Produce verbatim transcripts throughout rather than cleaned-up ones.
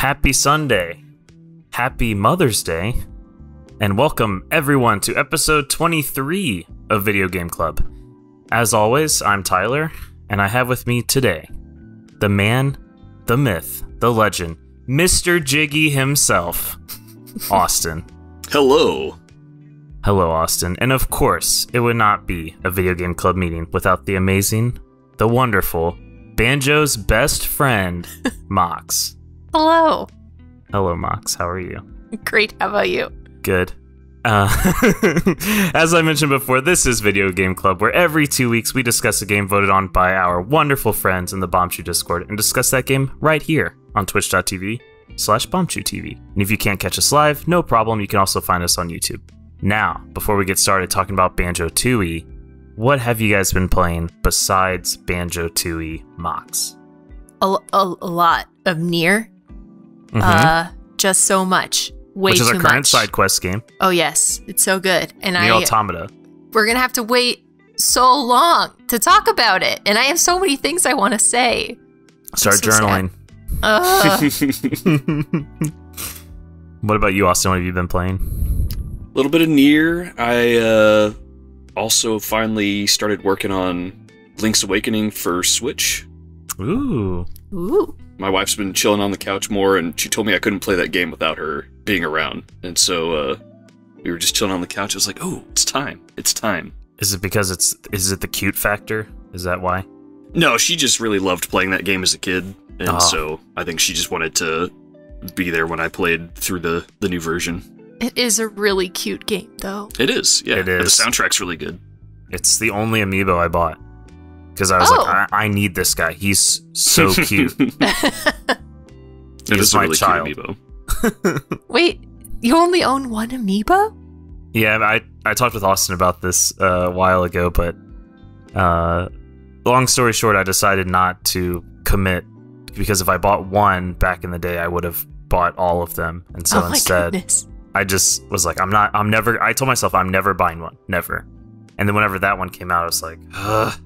Happy Sunday, happy Mother's Day, and welcome everyone to episode twenty-three of Video Game Club. As always, I'm Tyler, and I have with me today the man, the myth, the legend, Mister Jiggy himself, Austin. Hello. Hello, Austin. And of course, it would not be a Video Game Club meeting without the amazing, the wonderful, Banjo's best friend, Mox. Hello. Hello, Mox. How are you? Great. How about you? Good. Uh, as I mentioned before, this is Video Game Club, where every two weeks we discuss a game voted on by our wonderful friends in the Bombchu Discord and discuss that game right here on Twitch dot T V slash Bombchu T V. And if you can't catch us live, no problem. You can also find us on YouTube. Now, before we get started talking about Banjo-Tooie, what have you guys been playing besides Banjo-Tooie, Mox? A, a, a lot of Nier. Mm-hmm. Uh, just so much. Way Which is too our current much. Side quest game. Oh, yes. It's so good. And Nier I, Automata. We're going to have to wait so long to talk about it. And I have so many things I want to say. Start so journaling. Uh. What about you, Austin? What have you been playing? A little bit of Nier. I uh, also finally started working on Link's Awakening for Switch. Ooh. Ooh. My wife's been chilling on the couch more, and she told me I couldn't play that game without her being around. And so uh, we were just chilling on the couch. I was like, oh, it's time. It's time. Is it because it's, is it the cute factor? Is that why? No, she just really loved playing that game as a kid. And oh. so I think she just wanted to be there when I played through the, the new version. It is a really cute game, though. It is, yeah. It is. The soundtrack's really good. It's the only amiibo I bought. Because I was oh. like, I, I need this guy. He's so cute. He's is my really child. Cute amiibo. Wait, you only own one amiibo? Yeah, I, I talked with Austin about this uh, a while ago, but uh, long story short, I decided not to commit. Because if I bought one back in the day, I would have bought all of them. And so oh instead, goodness. I just was like, I'm not, I'm never, I told myself I'm never buying one. Never. And then whenever that one came out, I was like, ugh.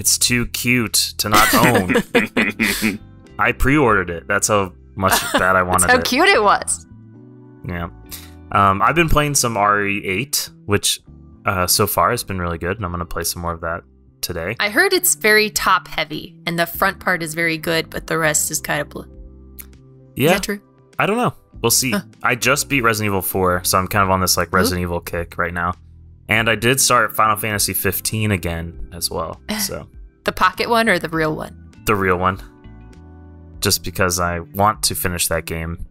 It's too cute to not own. I pre-ordered it. That's how much that I wanted. That's how it. Cute it was. Yeah. Um, I've been playing some R E eight, which uh, so far has been really good, and I'm going to play some more of that today. I heard it's very top-heavy, and the front part is very good, but the rest is kind of blue. Yeah. Is that true? I don't know. We'll see. Huh. I just beat Resident Evil four, so I'm kind of on this like Resident Ooh. Evil kick right now. And I did start Final Fantasy fifteen again as well. So the pocket one or the real one? The real one. Just because I want to finish that game.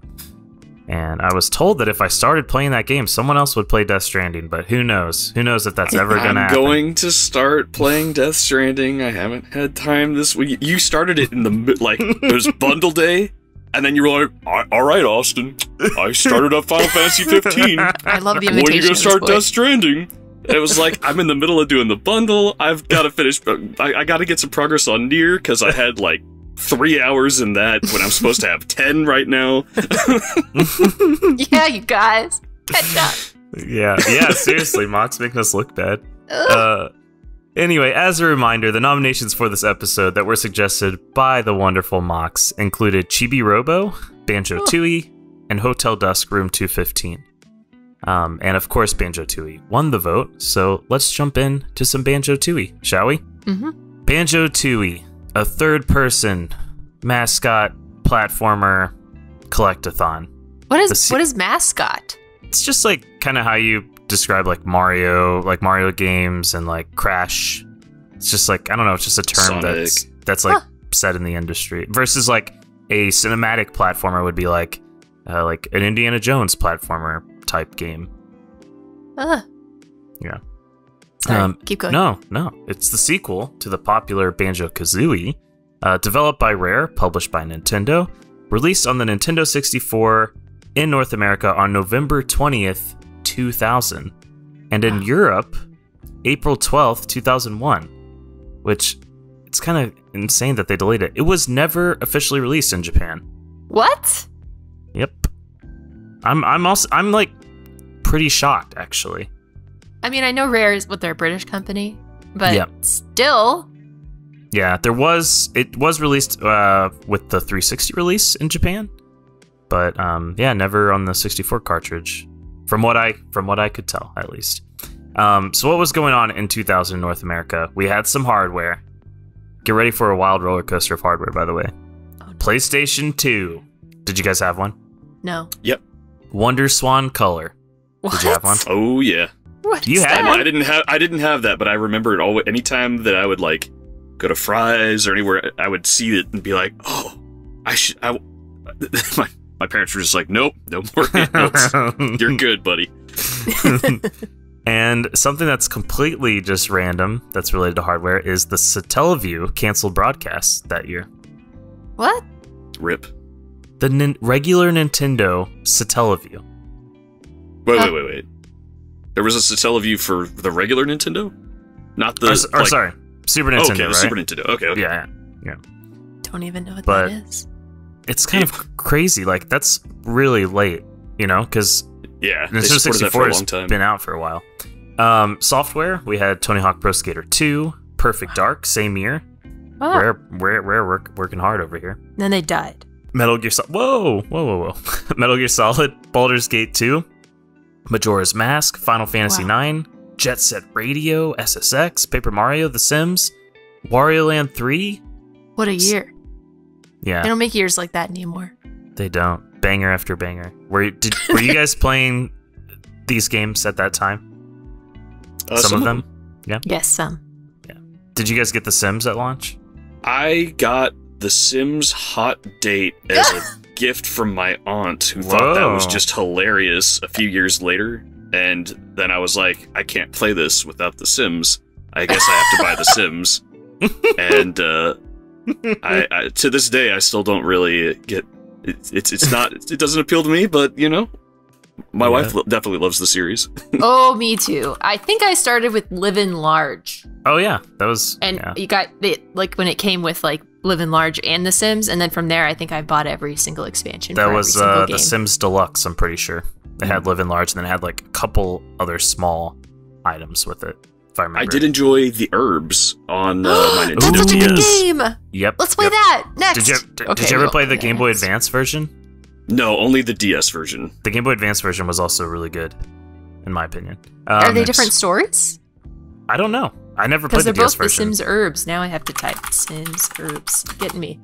And I was told that if I started playing that game, someone else would play Death Stranding, but who knows? Who knows if that's ever going to happen. I'm going to start playing Death Stranding. I haven't had time this week. You started it in the, like, it was bundle day. And then you were like, all right, Austin, I started up Final Fantasy fifteen. I love the invitation. When are you going to start Death Stranding? And it was like, I'm in the middle of doing the bundle. I've got to finish. I, I got to get some progress on Nier because I had like three hours in that when I'm supposed to have ten right now. Yeah, you guys. Catch up. Yeah, yeah, seriously, Mox making us look bad. Uh, anyway, as a reminder, the nominations for this episode that were suggested by the wonderful Mox included Chibi Robo, Banjo-Tooie, and Hotel Dusk Room two fifteen. Um, and of course, Banjo-Tooie won the vote, so let's jump in to some Banjo-Tooie, shall we? Mm-hmm. Banjo-Tooie, a third-person mascot platformer collectathon. What is what is mascot? It's just like kind of how you describe like Mario, like Mario games, and like Crash. It's just like I don't know. It's just a term Sonic. that's that's like huh. said in the industry. Versus like a cinematic platformer would be like uh, like an Indiana Jones platformer. Type game. Uh. Yeah. Sorry, um, keep going. No, no. It's the sequel to the popular Banjo-Kazooie, uh, developed by Rare, published by Nintendo, released on the Nintendo sixty-four in North America on November twentieth, two thousand, and in wow. Europe, April twelfth, two thousand one, which it's kind of insane that they delayed it. It was never officially released in Japan. What? Yep. I'm I'm also I'm like pretty shocked actually. I mean, I know Rare is what they're a British company, but yeah. still. Yeah, there was it was released uh, with the three sixty release in Japan, But um, yeah, never on the sixty-four cartridge, from what I from what I could tell, at least. Um, so what was going on in two thousand in North America? We had some hardware. Get ready for a wild roller coaster of hardware, by the way. Oh, PlayStation two. Did you guys have one? No. Yep. Wonder Swan Color. What? Did you have one? Oh yeah. What? You had one? I didn't have. I didn't have that, but I remember it always. Anytime that I would like go to Fry's or anywhere, I would see it and be like, oh, I should. I. my, my parents were just like, nope, no more handouts. You're good, buddy. And something that's completely just random that's related to hardware is the Satellaview canceled broadcast that year. What? Rip. The nin regular Nintendo Satellaview. Wait, wait, wait, wait. There was a Satellaview for the regular Nintendo? Not the... Or, or like, sorry, Super Nintendo, okay, the right? Super Nintendo, okay, okay. Yeah, yeah. Don't even know what but that is. It's kind yeah. of crazy. Like, that's really late, you know? Because... Yeah, Nintendo sixty-four has been out for a while. Um, software, we had Tony Hawk Pro Skater two, Perfect Dark, same year. Oh. Rare, rare, rare work, working hard over here. Then they died. Metal Gear Solid, whoa, whoa, whoa, whoa. Metal Gear Solid, Baldur's Gate two, Majora's Mask, Final Fantasy wow. nine, Jet Set Radio, S S X, Paper Mario, The Sims, Wario Land three. What a year. Yeah. They don't make years like that anymore. They don't. Banger after banger. Were did were you guys playing these games at that time? Uh, some, some of them? them, yeah. Yes, some. Yeah. Did you guys get The Sims at launch? I got The Sims Hot Date as a gift from my aunt, who Whoa. thought that was just hilarious. A few years later, and then I was like, I can't play this without The Sims. I guess I have to buy The Sims. And uh, I, I to this day, I still don't really get. It's, it's it's not it doesn't appeal to me, but you know, my yeah. wife lo definitely loves the series. Oh, me too. I think I started with Livin' Large. Oh yeah, that was and yeah. you got the like when it came with like Livin' Large and The Sims, and then from there I think I bought every single expansion. That for was every uh, game. The Sims Deluxe. I'm pretty sure they mm-hmm. had Livin' Large, and then it had like a couple other small items with it. If I remember, I did it. enjoy the herbs on uh, my Nintendo. That's such a good game. Yep. Let's play yep. that next. Did you, did, okay, did you ever play the Game Boy next. Advance version? No, only the D S version. The Game Boy Advance version was also really good, in my opinion. Um, Are they different stories? I don't know. I never played the D S version. Because they're both The Sims Herbs. Now I have to type Sims Herbs. Getting me.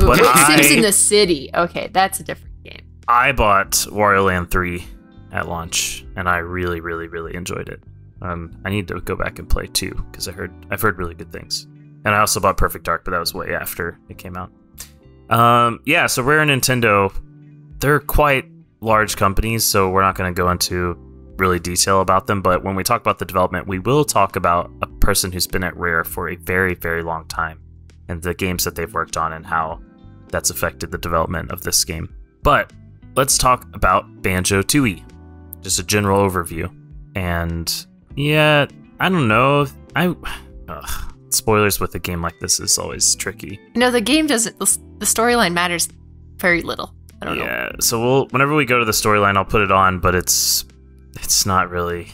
Ooh, I, Sims in the City. Okay, that's a different game. I bought Wario Land three at launch, and I really, really, really enjoyed it. Um, I need to go back and play two because I heard I've heard really good things. And I also bought Perfect Dark, but that was way after it came out. Um, yeah, so Rare and Nintendo, they're quite large companies, so we're not going to go into really detail about them. But when we talk about the development, we will talk about a person who's been at Rare for a very, very long time and the games that they've worked on and how that's affected the development of this game. But let's talk about Banjo-Tooie, just a general overview. And yeah, I don't know. I... Ugh. Spoilers with a game like this is always tricky. No, the game doesn't. The storyline matters very little. I don't yeah, know. Yeah, so we'll whenever we go to the storyline, I'll put it on, but it's it's not really.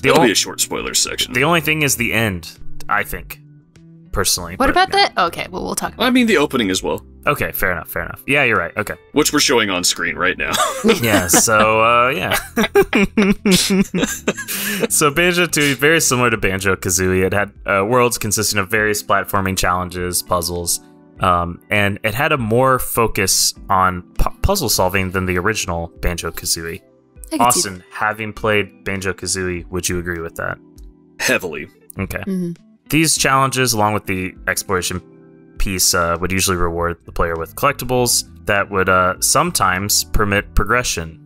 The It'll only, be a short spoiler section. The only thing is the end, I think, personally. What but, about yeah. that? Okay, well we'll talk. About I mean the opening as well. Okay, fair enough, fair enough. Yeah, you're right. Okay, which we're showing on screen right now. yeah. So uh, yeah. So Banjo-Tooie, very similar to Banjo-Kazooie. It had uh, worlds consisting of various platforming challenges, puzzles, um, and it had a more focus on pu puzzle solving than the original Banjo-Kazooie. Austin, having played Banjo-Kazooie, would you agree with that? Heavily. Okay. Mm-hmm. These challenges, along with the exploration piece, uh, would usually reward the player with collectibles that would uh, sometimes permit progression,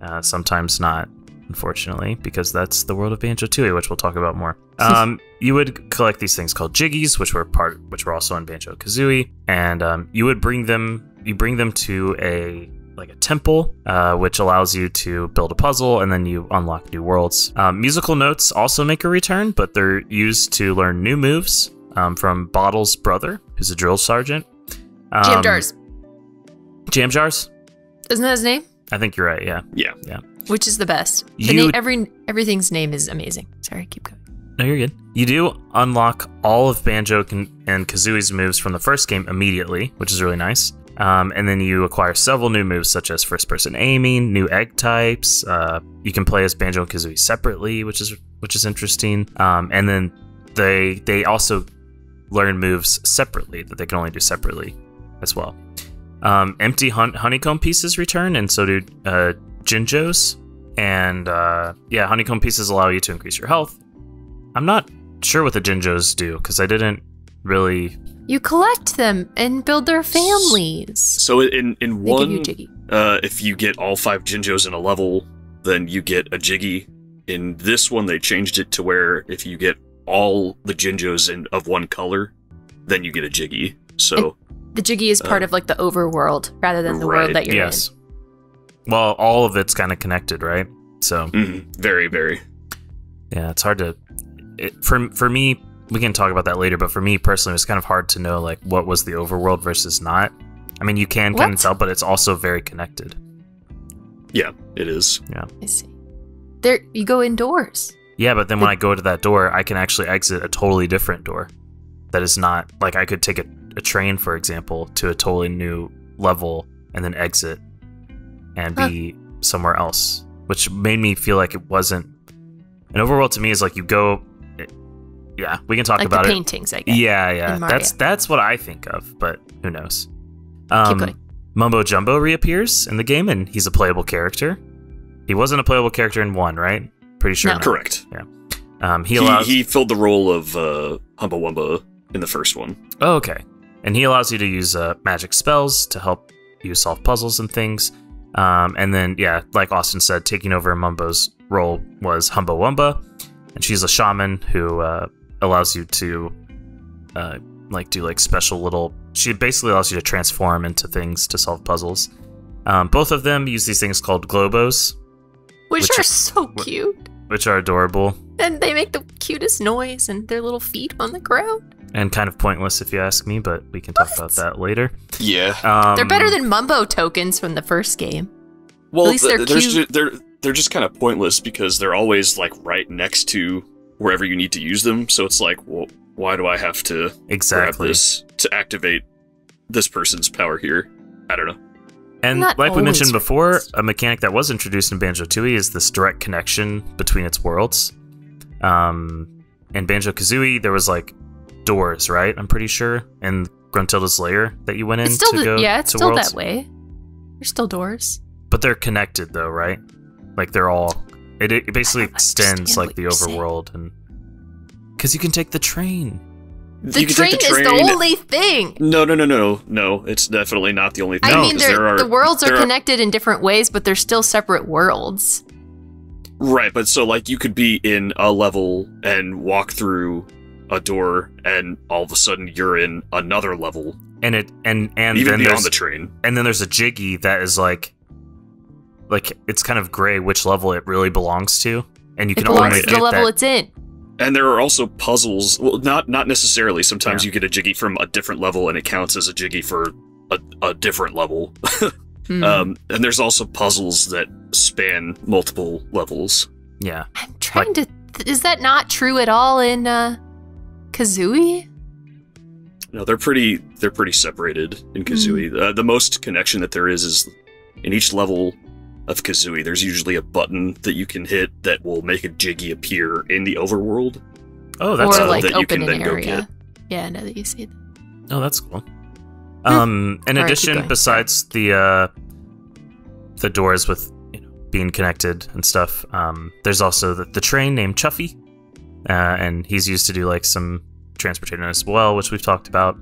uh, sometimes not. Unfortunately, because that's the world of Banjo-Tooie, which we'll talk about more. Um, you would collect these things called jiggies, which were part, which were also in Banjo-Kazooie, and um, you would bring them. You bring them to a like a temple, uh, which allows you to build a puzzle, and then you unlock new worlds. Um, musical notes also make a return, but they're used to learn new moves um, from Bottle's brother, who's a drill sergeant. Um, Jam jars. Jam jars. Isn't that his name? I think you're right. Yeah. Yeah. Yeah. Which is the best. The you, name, every everything's name is amazing. Sorry, keep going. No, you're good. You do unlock all of Banjo and Kazooie's moves from the first game immediately, which is really nice. Um, and then you acquire several new moves, such as first-person aiming, new egg types. Uh, you can play as Banjo and Kazooie separately, which is which is interesting. Um, and then they they also learn moves separately that they can only do separately as well. Um, empty hun honeycomb pieces return, and so do uh, Jinjos. And uh, yeah, honeycomb pieces allow you to increase your health. I'm not sure what the Jinjos do because I didn't really. You collect them and build their families. So in in one, you uh, if you get all five Jinjos in a level, then you get a Jiggy. In this one, they changed it to where if you get all the Jinjos in of one color, then you get a Jiggy. So and the Jiggy is part uh, of like the overworld rather than the right, world that you're yes. in. Yes. Well, all of it's kind of connected, right? So mm, very, very. Yeah, it's hard to. It, for for me. We can talk about that later, but for me personally, it's kind of hard to know like what was the overworld versus not. I mean, you can kind of tell, but it's also very connected. Yeah, it is. Yeah, I see. There, you go indoors. Yeah, but then the when I go to that door, I can actually exit a totally different door. That is not like I could take a, a train, for example, to a totally new level and then exit and huh. be somewhere else, which made me feel like it wasn't an overworld. To me, is like you go. Yeah, we can talk like about the paintings, it. I guess. Yeah, yeah. That's that's what I think of, but who knows? Um, Keep going. Mumbo Jumbo reappears in the game, and he's a playable character. He wasn't a playable character in one, right? Pretty sure. No. Correct. Yeah. Um, he, he allows he filled the role of uh, Humba Wumba in the first one. Oh, okay. And he allows you to use uh, magic spells to help you solve puzzles and things. Um, and then, yeah, like Austin said, taking over Mumbo's role was Humba Wumba, and she's a shaman who. Uh, allows you to uh, like do like special little she basically allows you to transform into things to solve puzzles. Um, both of them use these things called globos, which, which are so cute, which are adorable, and they make the cutest noise and their little feet on the ground, and kind of pointless if you ask me, but we can talk what? about that later. Yeah, um, they're better than Mumbo tokens from the first game. Well, at least they're th cute. They're, they're just kind of pointless because they're always like right next to wherever you need to use them, so it's like, well, why do I have to exactly grab this to activate this person's power here? I don't know. And Not like we mentioned before, a mechanic that was introduced in Banjo-Tooie is this direct connection between its worlds. Um, in Banjo-Kazooie, there was like doors, right? I'm pretty sure, and Gruntilda's lair that you went in still to the, go yeah, it's to still worlds. that way. There's still doors, but they're connected though, right? Like they're all. It, it basically extends like the overworld, saying. and because you can take the train. The, you train, can take the train is the only thing. No, no, no, no, no. It's definitely not the only thing. I mean, there are, the worlds are connected are, in different ways, but they're still separate worlds. Right, but so like you could be in a level and walk through a door, and all of a sudden you're in another level, and it and and even then beyond the train. And then there's a Jiggy that is like. Like, it's kind of gray which level it really belongs to, and you can only get the level it's in. And there are also puzzles. Well, not not necessarily. Sometimes yeah. you get a Jiggy from a different level, and it counts as a Jiggy for a, a different level. mm. um, and there's also puzzles that span multiple levels. Yeah. I'm trying like, to... Is that not true at all in uh, Kazooie? No, they're pretty, they're pretty separated in Kazooie. Mm. Uh, the most connection that there is is in each level... of Kazooie, there's usually a button that you can hit that will make a Jiggy appear in the overworld. Oh, that's cool. Or, like, that you can then go get. Yeah, now that you see that. Oh, that's cool. Um, in addition, besides the uh, the doors with you know, being connected and stuff, um, there's also the, the train named Chuffy, uh, and he's used to do like some transportation as well, which we've talked about.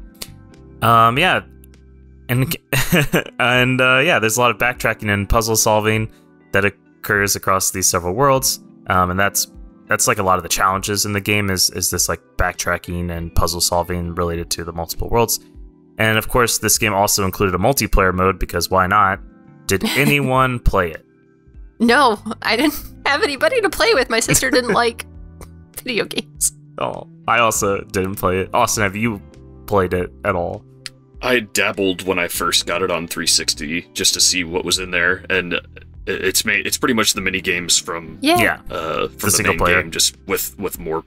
Um, yeah. And, and uh, yeah, there's a lot of backtracking and puzzle solving that occurs across these several worlds. Um, and that's that's like a lot of the challenges in the game is, is this like backtracking and puzzle solving related to the multiple worlds. And of course, this game also included a multiplayer mode because why not? Did anyone play it? No, I didn't have anybody to play with. My sister didn't like video games. Oh, I also didn't play it. Austin, have you played it at all? I dabbled when I first got it on three sixty just to see what was in there, and it's made it's pretty much the mini games from yeah uh, from the, the single main player game, just with with more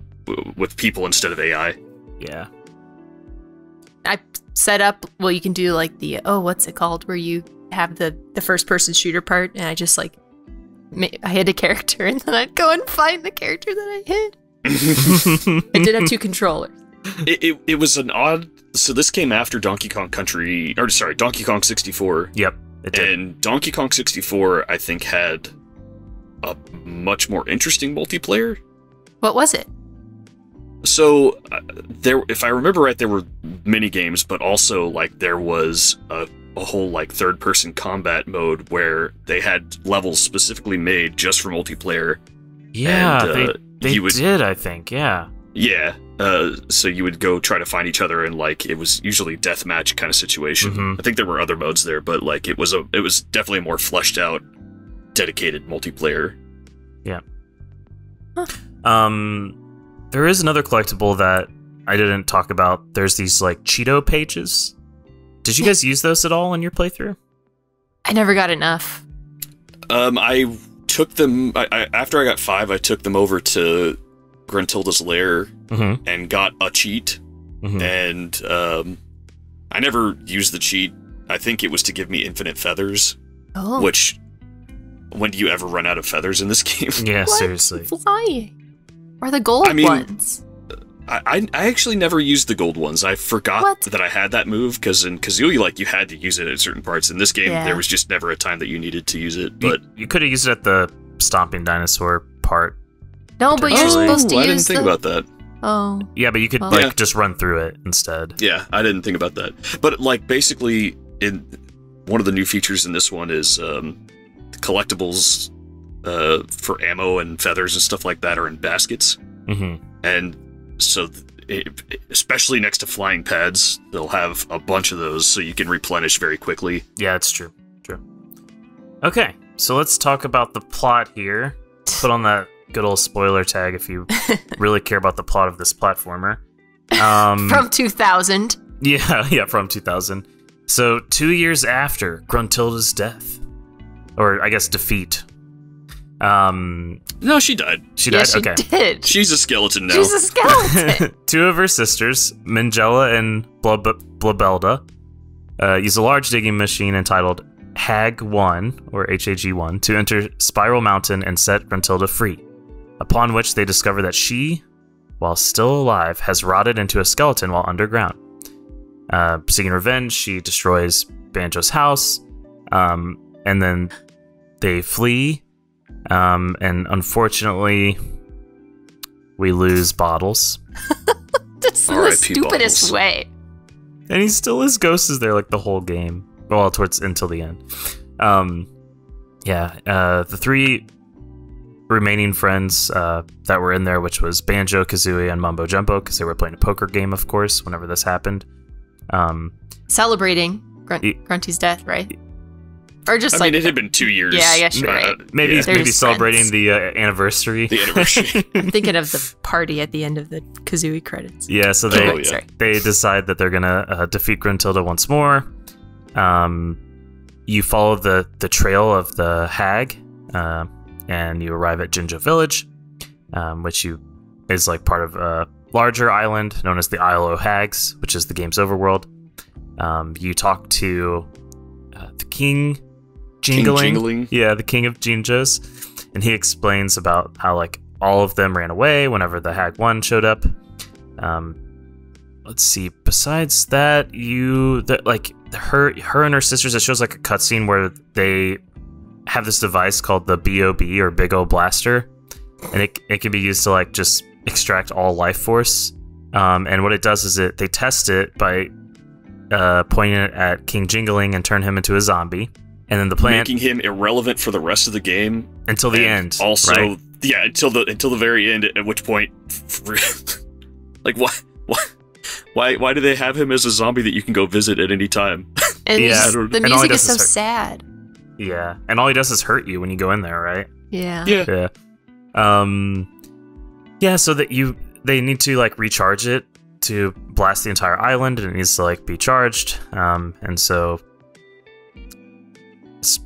with people instead of A I. Yeah, I set up, well, you can do like the, oh, what's it called? Where you have the, the first person shooter part, and I just like, I hid a character and then I'd go and find the character that I hid. I did have two controllers. It, it, it was an odd, so this came after Donkey Kong Country, or sorry, Donkey Kong sixty-four. Yep, it did. And Donkey Kong sixty-four, I think, had a much more interesting multiplayer. What was it? So, uh, there, if I remember right, there were mini games, but also, like, there was a, a whole, like, third-person combat mode where they had levels specifically made just for multiplayer. Yeah, and, uh, they, they would, did, I think, yeah. Yeah, uh, so you would go try to find each other, and, like, it was usually deathmatch kind of situation. Mm-hmm. I think there were other modes there, but, like, it was, a, it was definitely a more fleshed-out, dedicated multiplayer. Yeah. Huh. Um... There is another collectible that I didn't talk about. There's these, like, Cheeto pages. Did you guys use those at all in your playthrough? I never got enough. Um, I took them... I, I, after I got five, I took them over to Gruntilda's lair mm-hmm. and got a cheat. Mm-hmm. And um, I never used the cheat. I think it was to give me infinite feathers. Oh. Which, when do you ever run out of feathers in this game? Yeah, what? Seriously. Flying. Or the gold I mean, ones. I I actually never used the gold ones. I forgot what? that I had that move because in Kazooie, like you had to use it at certain parts. In this game, yeah. there was just never a time that you needed to use it. But you, you could have used it at the stomping dinosaur part. No, but you're supposed to oh, use. I didn't think the... about that. Oh. Yeah, but you could well, like yeah. just run through it instead. Yeah, I didn't think about that. But like basically, in one of the new features in this one is um, collectibles. Uh, for ammo and feathers and stuff like that are in baskets. Mm-hmm. And so, it, especially next to flying pads, they'll have a bunch of those so you can replenish very quickly. Yeah, it's true. True. Okay, so let's talk about the plot here. Put on that good old spoiler tag if you really care about the plot of this platformer. Um, from two thousand. Yeah, yeah, from two thousand. So, two years after Gruntilda's death, or I guess defeat. Um, no, she died. She died? Yeah, she okay. did. She's a skeleton now. She's a skeleton. Two of her sisters, Mingela and Blabelda, uh, use a large digging machine entitled H A G one, or H A G one, to enter Spiral Mountain and set Gruntilda free, upon which they discover that she, while still alive, has rotted into a skeleton while underground. Uh, seeking revenge, she destroys Banjo's house, um, and then they flee. Um, and unfortunately, we lose Bottles. That's the stupidest way. And he still is Ghost is there like the whole game, well, towards until the end. Um, yeah, uh, the three remaining friends uh, that were in there, which was Banjo-Kazooie and Mumbo Jumbo, because they were playing a poker game, of course. Whenever this happened, um, celebrating Grunt e Grunty's death, right? Or just I like mean, it had been two years. Yeah, yeah, sure. Right. Uh, maybe yeah. maybe celebrating friends. the uh, anniversary. The anniversary. I'm thinking of the party at the end of the Kazooie credits. Yeah, so they oh, yeah. they decide that they're gonna uh, defeat Gruntilda once more. Um, you follow the the trail of the hag, uh, and you arrive at Jinjo Village, um, which you is like part of a larger island known as the Isle of Hags, which is the game's overworld. Um, you talk to uh, the king. Jingling. King Jingling. Yeah, the king of Jinjos. And he explains about how, like, all of them ran away whenever the Hag one showed up. Um, let's see. Besides that, you... The, like, her her and her sisters, it shows, like, a cutscene where they have this device called the B O B, or Big O Blaster. And it, it can be used to, like, just extract all life force. Um, and what it does is it they test it by uh, pointing it at King Jingling and turn him into a zombie. And then the plan, making him irrelevant for the rest of the game until the end. Also, right? yeah, until the until the very end. At which point, like, why, why, why, why do they have him as a zombie that you can go visit at any time? And yeah, the music and all is so is sad. Yeah, and all he does is hurt you when you go in there, right? Yeah, yeah, yeah. Um, yeah. So that you, they need to like recharge it to blast the entire island, and it needs to like be charged. Um, and so.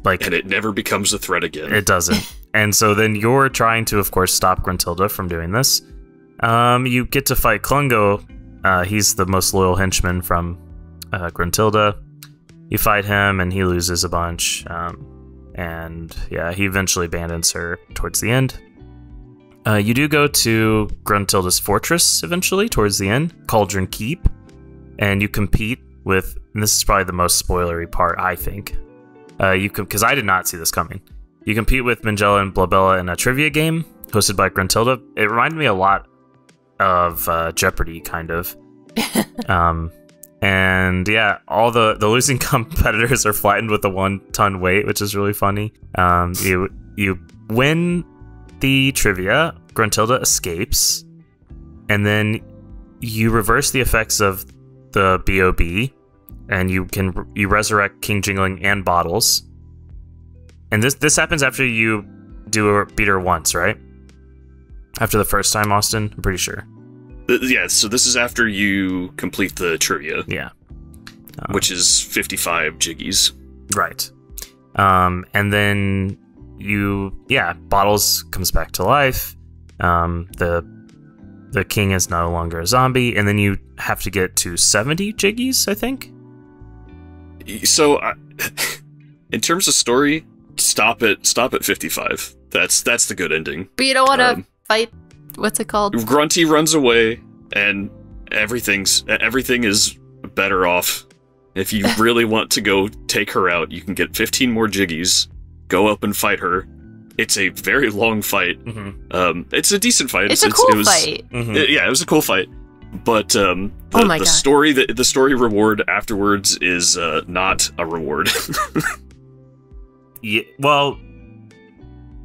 Like, and it never becomes a threat again. It doesn't. And so then you're trying to, of course, stop Gruntilda from doing this. Um, you get to fight Klungo. Uh, he's the most loyal henchman from uh, Gruntilda. You fight him and he loses a bunch. Um, and yeah, he eventually abandons her towards the end. Uh, you do go to Gruntilda's fortress eventually towards the end, Cauldron Keep, and you compete with, and this is probably the most spoilery part, I think, uh, you because I did not see this coming. You compete with Mangella and Blabella in a trivia game hosted by Gruntilda. It reminded me a lot of uh, Jeopardy, kind of. um, and yeah, all the, the losing competitors are flattened with a one-ton weight, which is really funny. Um, you you win the trivia, Gruntilda escapes, and then you reverse the effects of the B O B, and you can you resurrect King Jingling and Bottles. And this this happens after you do a beat her once, right? After the first time, Austin, I'm pretty sure. Yeah, so this is after you complete the trivia. Yeah, um, which is fifty-five jiggies. Right, um, and then you, yeah, Bottles comes back to life. Um, the the king is no longer a zombie, and then you have to get to seventy jiggies, I think. So, I, in terms of story, stop at stop at fifty-five. That's that's the good ending. But you don't want to um, fight. What's it called? Grunty runs away, and everything's everything is better off. If you really want to go take her out, you can get fifteen more jiggies. Go up and fight her. It's a very long fight. Mm-hmm. um, it's a decent fight. It's, it's a cool it was, fight. Mm-hmm. it, yeah, it was a cool fight. But um, the, oh my the God. story, the, the story reward afterwards is uh, not a reward. Yeah, well,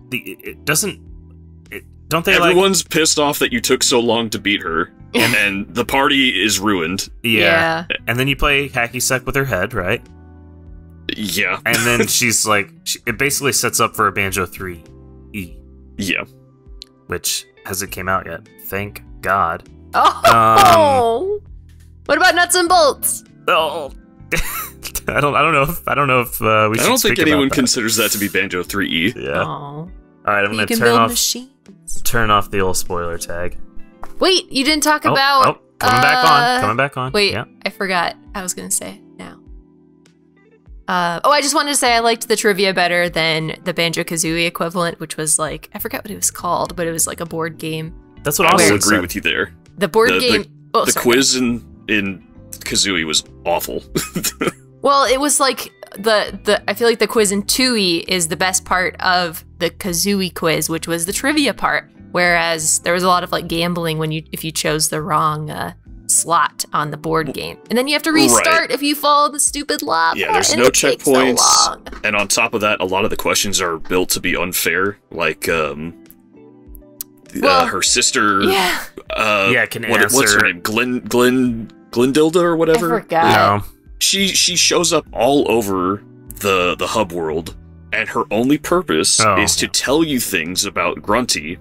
the, it doesn't. It, don't they? Everyone's like, pissed off that you took so long to beat her, and then the party is ruined. Yeah. yeah, and then you play hacky sack with her head, right? Yeah. And then she's like, she, it basically sets up for a Banjo three E. Yeah. Which hasn't came out yet. Thank God. Oh. Um, what about Nuts and Bolts? Oh. I don't I don't know if I don't know if uh, we should I don't think anyone that. considers that to be Banjo three E. Yeah. Aww. All right, I'm going to turn off machines. turn off the old spoiler tag. Wait, you didn't talk oh, about Oh, coming uh, back on. Coming back on. Wait, yeah. I forgot. I was going to say. Uh, oh, I just wanted to say I liked the trivia better than the Banjo-Kazooie equivalent, which was like, I forgot what it was called, but it was like a board game. That's what I also agree said. with you there. The board the, game... The, oh, the quiz in, in Kazooie was awful. Well, it was like, the, the I feel like the quiz in Tooie is the best part of the Kazooie quiz, which was the trivia part, whereas there was a lot of like gambling when you if you chose the wrong... Uh, slot on the board game, and then you have to restart right. if you follow the stupid lava. Yeah, there's no checkpoints, so and on top of that, a lot of the questions are built to be unfair. Like, um, well, uh, her sister, yeah, uh, yeah, can what, answer. What's her name? Glen, Glen, Glendilda or whatever. I forgot. No. She she shows up all over the the hub world, and her only purpose oh. is to tell you things about Grunty,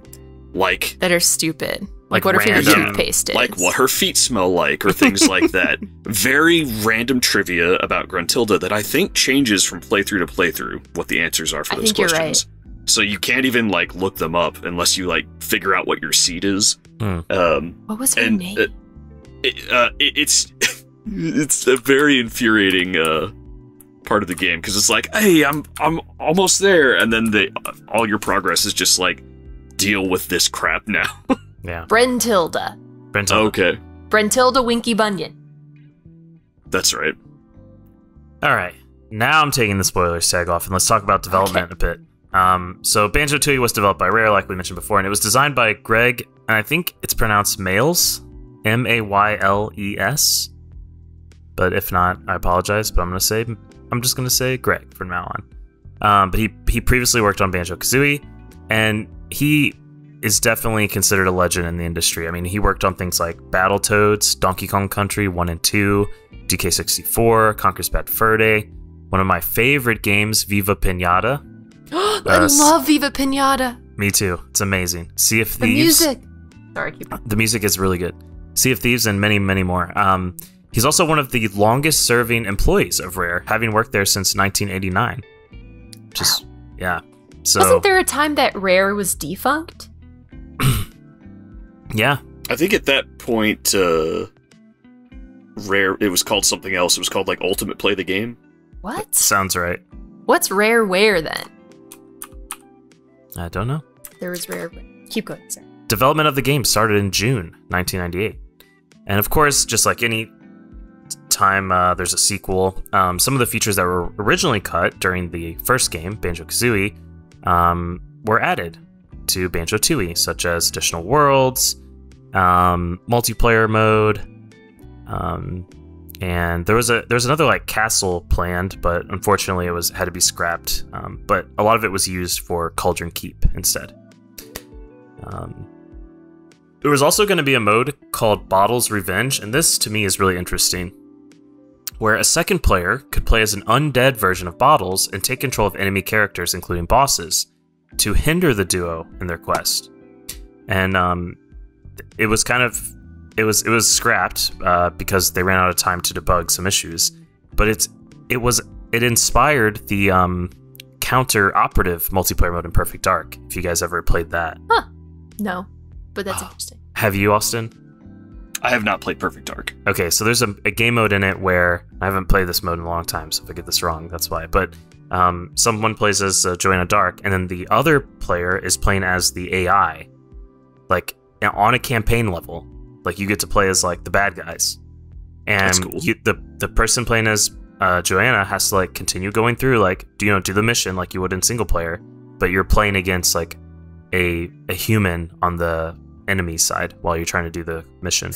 like that are stupid. Like, like what random, her favorite toothpaste is. Like what her feet smell like or things like that. Very random trivia about Gruntilda that I think changes from playthrough to playthrough what the answers are for I those questions. Right. So you can't even like look them up unless you like figure out what your seat is. Mm. Um, what was her and, name? Uh, it, uh, it, it's, it's a very infuriating uh, part of the game because it's like, hey, I'm, I'm almost there. And then they, all your progress is just like, deal with this crap now. Yeah. Gruntilda. Gruntilda. Okay. Gruntilda Winky Bunyan. That's right. All right. Now I'm taking the spoilers tag off, and let's talk about development okay. a bit. Um, so Banjo-Tooie was developed by Rare, like we mentioned before, and it was designed by Greg, and I think it's pronounced Mayles, M A Y L E S. But if not, I apologize. But I'm gonna say I'm just gonna say Greg from now on. Um, but he he previously worked on Banjo-Kazooie, and he. is definitely considered a legend in the industry. I mean, he worked on things like Battletoads, Donkey Kong Country one and two, D K sixty-four, Conker's Bad Fur Day, one of my favorite games, Viva Piñata. I uh, love Viva Piñata. Me too. It's amazing. Sea of Thieves. The music. Sorry, keep on. The music is really good. Sea of Thieves and many, many more. Um, he's also one of the longest serving employees of Rare, having worked there since nineteen eighty-nine. Just, wow. yeah. So, wasn't there a time that Rare was defunct? Yeah, I think at that point, uh, Rare. It was called something else. It was called like Ultimate Play the Game. What? That sounds right. What's Rareware then? I don't know. There was Rareware. Keep going, sir. Development of the game started in June nineteen ninety-eight. And of course, just like any time uh, there's a sequel, um, some of the features that were originally cut during the first game, Banjo-Kazooie, um, were added to Banjo-Tooie, such as additional worlds, um, multiplayer mode, um, and there was a there's another like castle planned, but unfortunately it was had to be scrapped. Um, but a lot of it was used for Cauldron Keep instead. Um, there was also going to be a mode called Bottle's Revenge, and this to me is really interesting, where a second player could play as an undead version of Bottles and take control of enemy characters, including bosses, to hinder the duo in their quest. And um, it was kind of it was it was scrapped uh, because they ran out of time to debug some issues. But it's it was it inspired the um, counter-operative multiplayer mode in Perfect Dark. If you guys ever played that, huh? No, but that's interesting. Have you, Austin? I have not played Perfect Dark. Okay, so there's a, a game mode in it where I haven't played this mode in a long time, so if I get this wrong, that's why. But um, someone plays as uh, Joanna Dark, and then the other player is playing as the A I, like on a campaign level. Like you get to play as like the bad guys, and that's cool. you, the the person playing as uh, Joanna has to like continue going through like do you know do the mission like you would in single player, but you're playing against like. A, a human on the enemy side while you're trying to do the mission.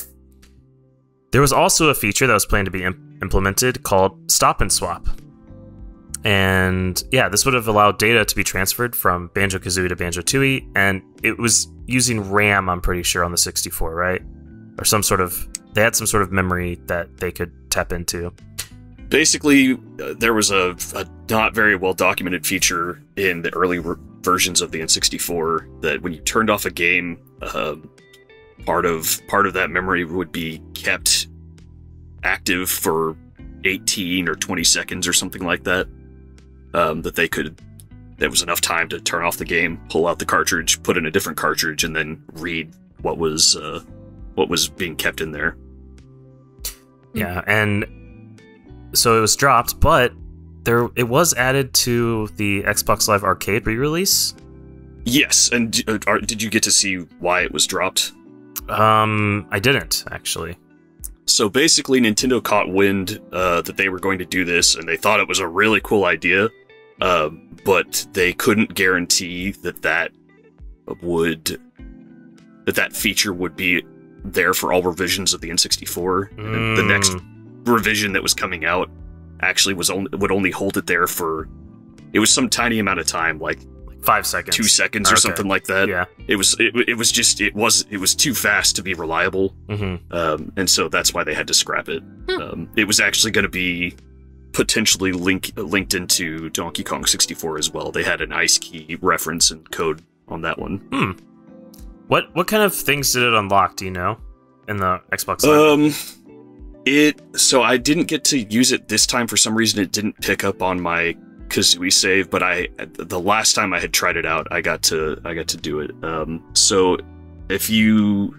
There was also a feature that was planned to be im implemented called Stop and Swap. And yeah, this would have allowed data to be transferred from Banjo-Kazooie to Banjo-Tooie, and it was using RAM, I'm pretty sure, on the sixty-four, right? Or some sort of, they had some sort of memory that they could tap into. Basically, uh, there was a, a not very well documented feature in the early versions of the N sixty-four that when you turned off a game, uh, part of part of that memory would be kept active for eighteen or twenty seconds or something like that. Um, that they could, that was enough time to turn off the game, pull out the cartridge, put in a different cartridge, and then read what was uh, what was being kept in there. Yeah, and. So it was dropped, but there it was added to the Xbox Live Arcade re-release. Yes, and uh, did you get to see why it was dropped? Um, I didn't, actually. So basically, Nintendo caught wind uh, that they were going to do this, and they thought it was a really cool idea, uh, but they couldn't guarantee that that would that that feature would be there for all revisions of the N sixty-four. Mm. And the next revision that was coming out actually was only would only hold it there for it was some tiny amount of time, like five seconds, two seconds, or okay. something like that. Yeah, it was it, it was just it was it was too fast to be reliable, mm-hmm. um, and so that's why they had to scrap it. Hmm. Um, it was actually going to be potentially link, linked into Donkey Kong sixty-four as well. They had an ice key reference and code on that one. Hmm. What what kind of things did it unlock? Do you know in the Xbox Live? Um. It, so I didn't get to use it this time for some reason. It didn't pick up on my Kazooie save, but I the last time I had tried it out, I got to I got to do it. Um, so if you,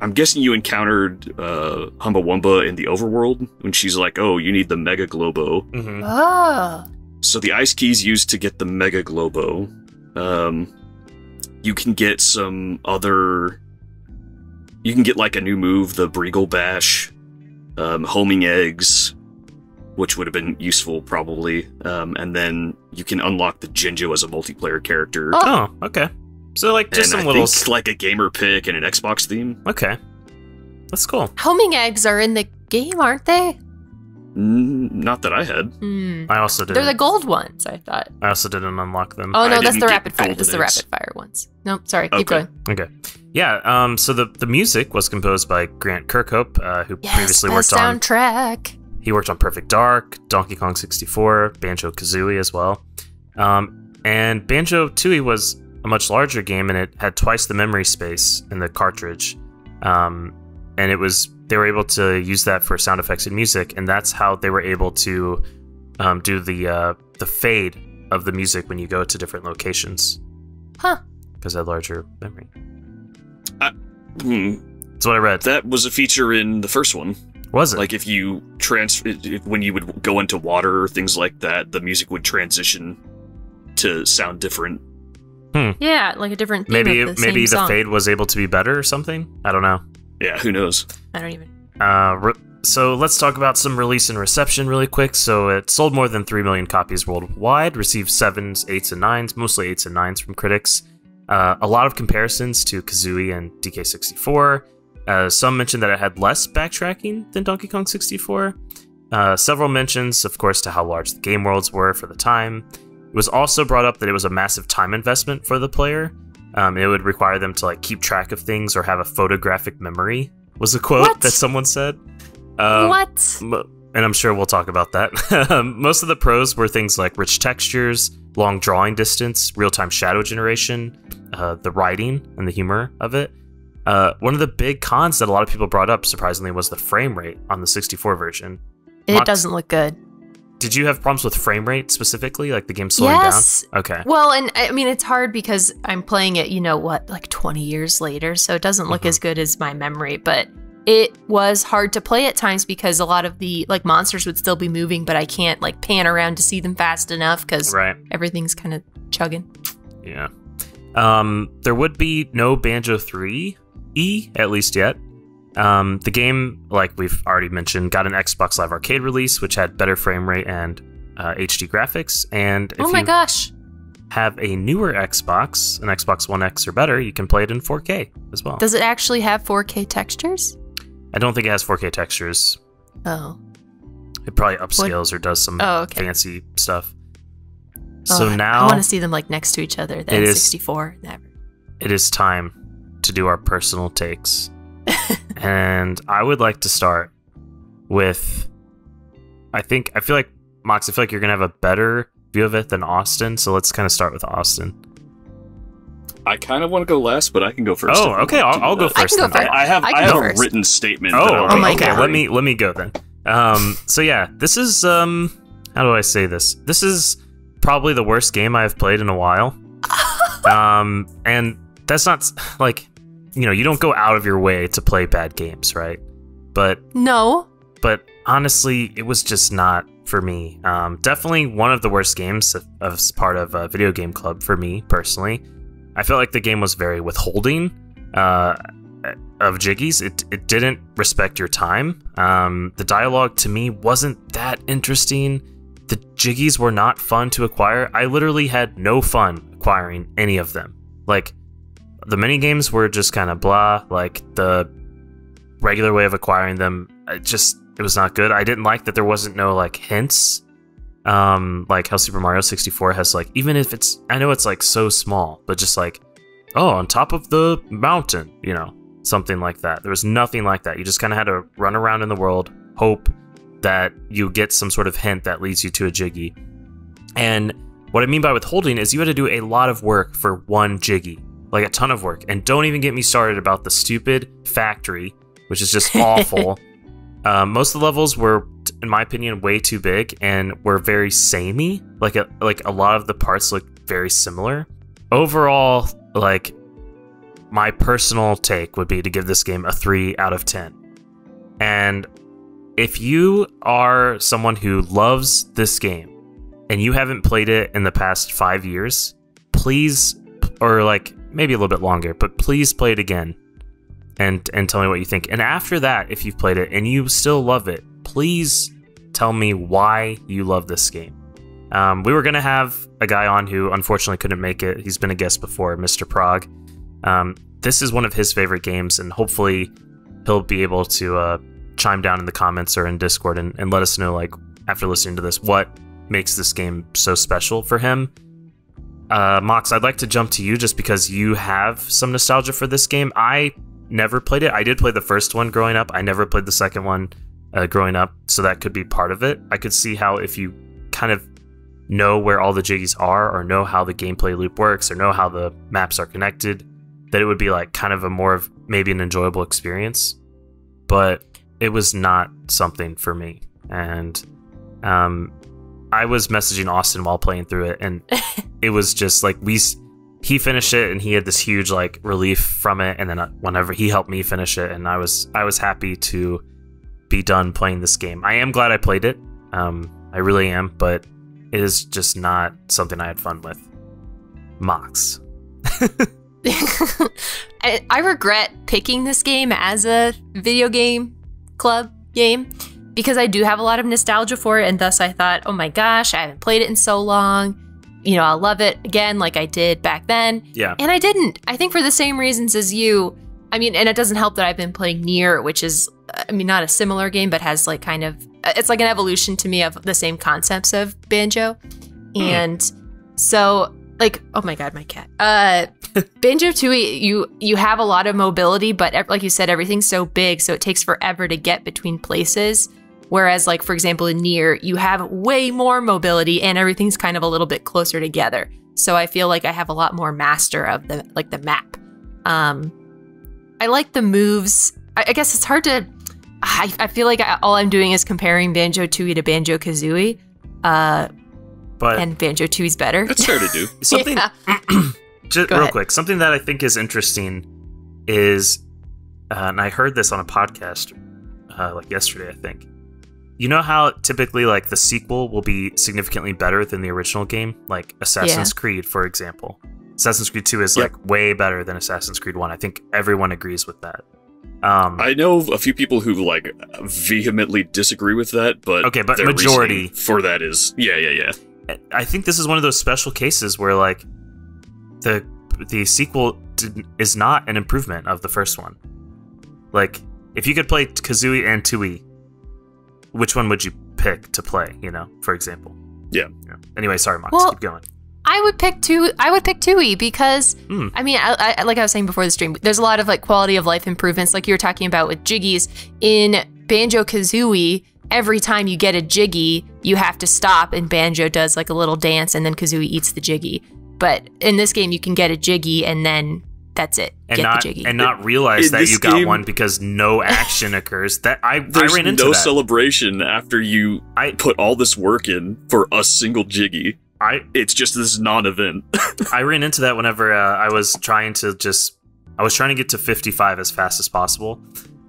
I'm guessing you encountered uh, Humba Wumba in the overworld when she's like, "Oh, you need the Mega Globo." Mm-hmm. Oh. So the ice key's used to get the Mega Globo. Um, you can get some other. You can get like a new move, the Breagle Bash, um, homing eggs, which would have been useful probably, um, and then you can unlock the Jinjo as a multiplayer character. Oh, okay. So like just and some I little, think, like a gamer pick and an Xbox theme. Okay, that's cool. Homing eggs are in the game, aren't they? Mm, not that I had. Mm. I also did. They're the gold ones, I thought. I also didn't unlock them. Oh no, that's the rapid fire. That's the rapid fire ones. Nope, sorry. Keep going. Okay. Yeah. Um. So the the music was composed by Grant Kirkhope, uh, who yes, previously worked on soundtrack. He worked on Perfect Dark, Donkey Kong sixty-four, Banjo-Kazooie as well. Um. And Banjo-Tooie was a much larger game, and it had twice the memory space in the cartridge. Um. And it was. They were able to use that for sound effects and music, and that's how they were able to um, do the uh, the fade of the music when you go to different locations. Huh. Because I had larger memory. I, hmm, That's what I read. That was a feature in the first one. Was it? Like if you transfer, if, when you would go into water or things like that, the music would transition to sound different. Hmm. Yeah, like a different theme. Maybe of the maybe same the song. Fade was able to be better or something. I don't know. Yeah, who knows? I don't even. Uh, so let's talk about some release and reception really quick. So it sold more than three million copies worldwide, received sevens, eights, and nines, mostly eights and nines from critics. Uh, a lot of comparisons to Kazooie and D K sixty-four. Uh, some mentioned that it had less backtracking than Donkey Kong sixty-four. Uh, several mentions, of course, to how large the game worlds were for the time. It was also brought up that it was a massive time investment for the player. Um, it would require them to like keep track of things or have a photographic memory, was a quote what? that someone said. Um, what? And I'm sure we'll talk about that. Most of the pros were things like rich textures, long drawing distance, real-time shadow generation, uh, the writing and the humor of it. Uh, one of the big cons that a lot of people brought up, surprisingly, was the frame rate on the sixty-four version. It Mox doesn't look good. Did you have problems with frame rate specifically, like the game slowing yes. down? Okay. Well, and I mean, it's hard because I'm playing it, you know what, like twenty years later, so it doesn't look mm-hmm. as good as my memory, but it was hard to play at times because a lot of the like monsters would still be moving, but I can't like pan around to see them fast enough because right. everything's kind of chugging. Yeah. Um, there would be no Banjo-Tooie. E, at least yet. Um, the game, like we've already mentioned, got an Xbox Live Arcade release, which had better frame rate and uh, H D graphics. And if oh my you gosh. have a newer Xbox, an Xbox One X or better, you can play it in four K as well. Does it actually have four K textures? I don't think it has four K textures. Oh. It probably upscales what? or does some oh, okay. fancy stuff. Oh, so now I want to see them like next to each other. The N sixty-four. Never. It is time to do our personal takes. And I would like to start with, I think, I feel like, Mox, I feel like you're going to have a better view of it than Austin, so let's kind of start with Austin. I kind of want to go last, but I can go first. Oh, okay, I'll, I'll go first. I, go first. I, I have, I I have a written statement. Oh, oh my okay. God. Let me, let me go then. Um, so yeah, this is, um, how do I say this? This is probably the worst game I've played in a while. um, and that's not, like... You know, you don't go out of your way to play bad games, right? But no. But honestly, it was just not for me. Um, definitely one of the worst games of, of part of uh, Video Game Club for me personally. I felt like the game was very withholding uh, of Jiggies. It it didn't respect your time. Um, the dialogue to me wasn't that interesting. The Jiggies were not fun to acquire. I literally had no fun acquiring any of them. Like. The mini games were just kind of blah. Like the regular way of acquiring them, it just it was not good. I didn't like that there wasn't no like hints, um, like how Super Mario sixty-four has like even if it's I know it's like so small, but just like oh on top of the mountain, you know, something like that. There was nothing like that. You just kind of had to run around in the world, hope that you get some sort of hint that leads you to a Jiggy. And what I mean by withholding is you had to do a lot of work for one Jiggy. Like a ton of work. And don't even get me started about the stupid factory, which is just awful. uh, most of the levels were, in my opinion, way too big and were very samey. Like a, like a lot of the parts looked very similar. Overall, like my personal take would be to give this game a three out of ten. And if you are someone who loves this game and you haven't played it in the past five years, please, or like, maybe a little bit longer, but please play it again and and tell me what you think. And after that, if you've played it and you still love it, please tell me why you love this game. Um, we were going to have a guy on who unfortunately couldn't make it. He's been a guest before, Mister Prague. Um, this is one of his favorite games, and hopefully he'll be able to uh, chime down in the comments or in Discord and, and let us know, like after listening to this, what makes this game so special for him. Uh, Mox, I'd like to jump to you just because you have some nostalgia for this game. I never played it. I did play the first one growing up. I never played the second one uh, growing up, so that could be part of it. I could see how if you kind of know where all the Jiggies are or know how the gameplay loop works or know how the maps are connected, that it would be like kind of a more of maybe an enjoyable experience. But it was not something for me. And um, I was messaging Austin while playing through it, and... It was just like we he finished it and he had this huge like relief from it, and then whenever he helped me finish it, and I was I was happy to be done playing this game. I am glad I played it. Um, I really am, but it is just not something I had fun with. Mox. I, I regret picking this game as a video game club game because I do have a lot of nostalgia for it, and thus I thought, oh my gosh, I haven't played it in so long. You know, I'll love it again like I did back then. Yeah. And I didn't. I think for the same reasons as you. I mean, and it doesn't help that I've been playing Nier, which is, I mean, not a similar game, but has like kind of, it's like an evolution to me of the same concepts of Banjo. Mm. And so like, oh my God, my cat. Uh, Banjo-Tooie, you, you have a lot of mobility, but like you said, everything's so big, so it takes forever to get between places. Whereas, like, for example, in Nier, you have way more mobility and everything's kind of a little bit closer together. So I feel like I have a lot more master of the, like, the map. Um, I like the moves. I, I guess it's hard to, I, I feel like I, all I'm doing is comparing Banjo-Tooie to Banjo-Kazooie. Uh, but and Banjo-Tooie's better. That's fair to do. Something, yeah. just real quick, something that I think is interesting is, uh, and I heard this on a podcast, uh, like yesterday, I think. You know how typically like the sequel will be significantly better than the original game? Like Assassin's yeah. Creed, for example. Assassin's Creed two is yep. like way better than Assassin's Creed one. I think everyone agrees with that. Um, I know a few people who like vehemently disagree with that, but okay, but majority for that is yeah, yeah, yeah. I think this is one of those special cases where like the the sequel did, is not an improvement of the first one. Like if you could play Kazooie and Tooie, which one would you pick to play, you know, for example? Yeah. yeah. Anyway, sorry, Mox, well, keep going. I would pick two. I would pick Tooie because, mm. I mean, I, I, like I was saying before the stream, there's a lot of like quality of life improvements, like you were talking about with Jiggies. In Banjo-Kazooie, every time you get a Jiggy, you have to stop and Banjo does like a little dance and then Kazooie eats the Jiggy. But in this game, you can get a Jiggy and then that's it. And get not the Jiggy. and not realize in that you got game, one because no action occurs. That I, there's I ran into no that. celebration after you I, put all this work in for a single Jiggy. I it's just this non-event. I ran into that whenever uh, I was trying to just I was trying to get to fifty-five as fast as possible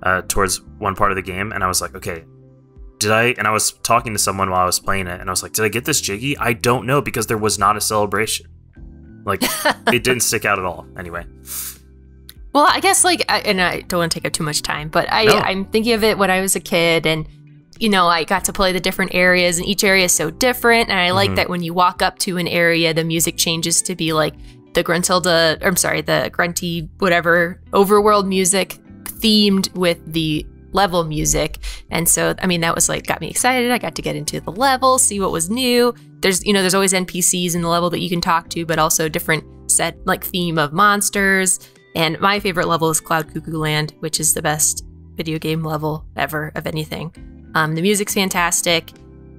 uh, towards one part of the game, and I was like, okay, did I? And I was talking to someone while I was playing it, and I was like, did I get this Jiggy? I don't know because there was not a celebration. Like, it didn't stick out at all. Anyway. Well, I guess, like, I, and I don't want to take up too much time, but I, no. I'm thinking of it when I was a kid, and, you know, I got to play the different areas, and each area is so different, and I mm-hmm. like that when you walk up to an area, the music changes to be, like, the Gruntilda, or, I'm sorry, the Grunty, whatever, overworld music themed with the level music. And so, I mean, that was, like, got me excited. I got to get into the level, see what was new. There's, you know, there's always N P Cs in the level that you can talk to, but also different set, like, theme of monsters. And my favorite level is Cloud Cuckoo Land, which is the best video game level ever of anything. Um, the music's fantastic,